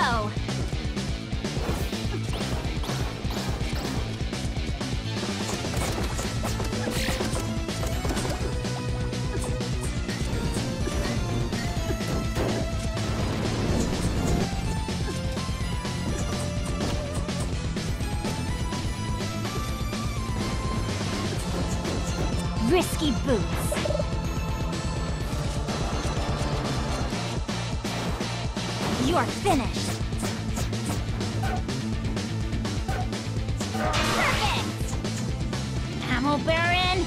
go! Risky boots. You're finished. Perfect. Ammo Baron.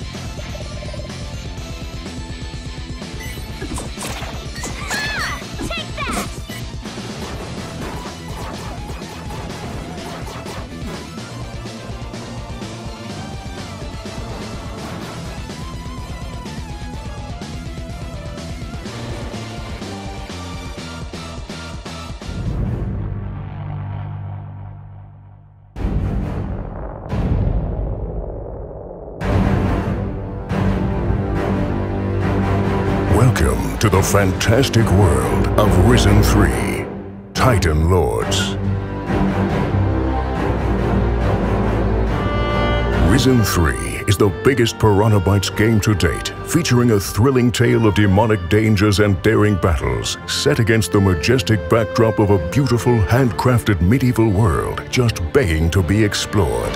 Ah, take that. Welcome to the fantastic world of Risen 3, Titan Lords. Risen 3 is the biggest Piranha Bytes game to date, featuring a thrilling tale of demonic dangers and daring battles, set against the majestic backdrop of a beautiful, handcrafted medieval world just begging to be explored.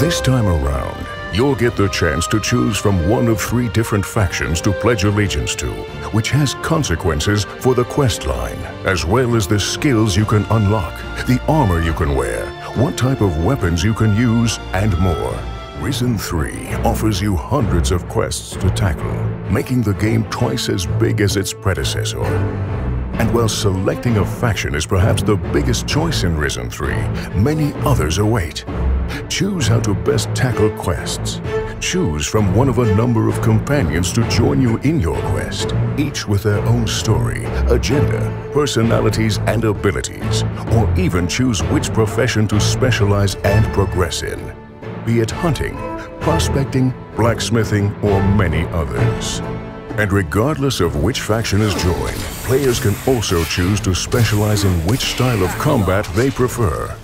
This time around, you'll get the chance to choose from one of three different factions to pledge allegiance to, which has consequences for the questline, as well as the skills you can unlock, the armor you can wear, what type of weapons you can use, and more. Risen 3 offers you hundreds of quests to tackle, making the game twice as big as its predecessor. And while selecting a faction is perhaps the biggest choice in Risen 3, many others await. Choose how to best tackle quests. Choose from one of a number of companions to join you in your quest, each with their own story, agenda, personalities, and abilities. Or even choose which profession to specialize and progress in, be it hunting, prospecting, blacksmithing, or many others. And regardless of which faction is joined, players can also choose to specialize in which style of combat they prefer.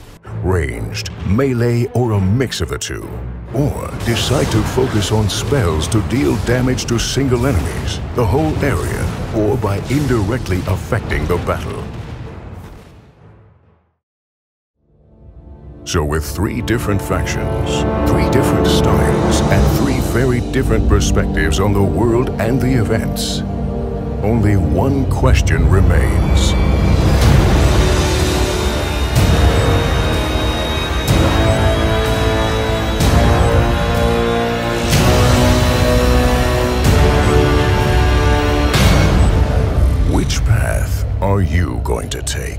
Ranged, melee, or a mix of the two. Or decide to focus on spells to deal damage to single enemies, the whole area, or by indirectly affecting the battle. So with three different factions, three different styles, and three very different perspectives on the world and the events, only one question remains. Which path are you going to take?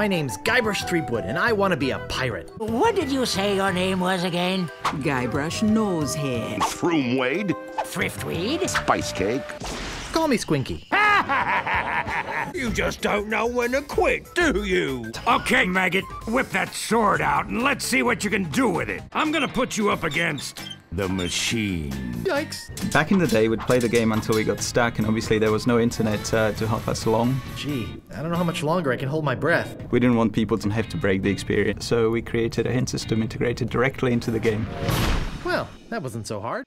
My name's Guybrush Threepwood, and I want to be a pirate. What did you say your name was again? Guybrush Nosehead. Shroomwade. Thriftweed. Spicecake. Call me Squinky. You just don't know when to quit, do you? Okay, maggot, whip that sword out and let's see what you can do with it. I'm gonna put you up against The Machine. Yikes. Back in the day, we'd play the game until we got stuck, and obviously there was no internet to help us along. Gee, I don't know how much longer I can hold my breath. We didn't want people to have to break the experience, so we created a hint system integrated directly into the game. Well, that wasn't so hard.